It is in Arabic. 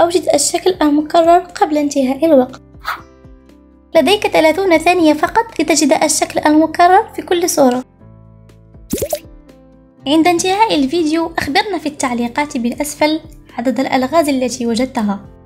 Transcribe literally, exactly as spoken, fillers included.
أوجد الشكل المكرر قبل انتهاء الوقت. لديك ثلاثون ثانية فقط لتجد الشكل المكرر في كل صورة. عند انتهاء الفيديو أخبرنا في التعليقات بالأسفل عدد الألغاز التي وجدتها.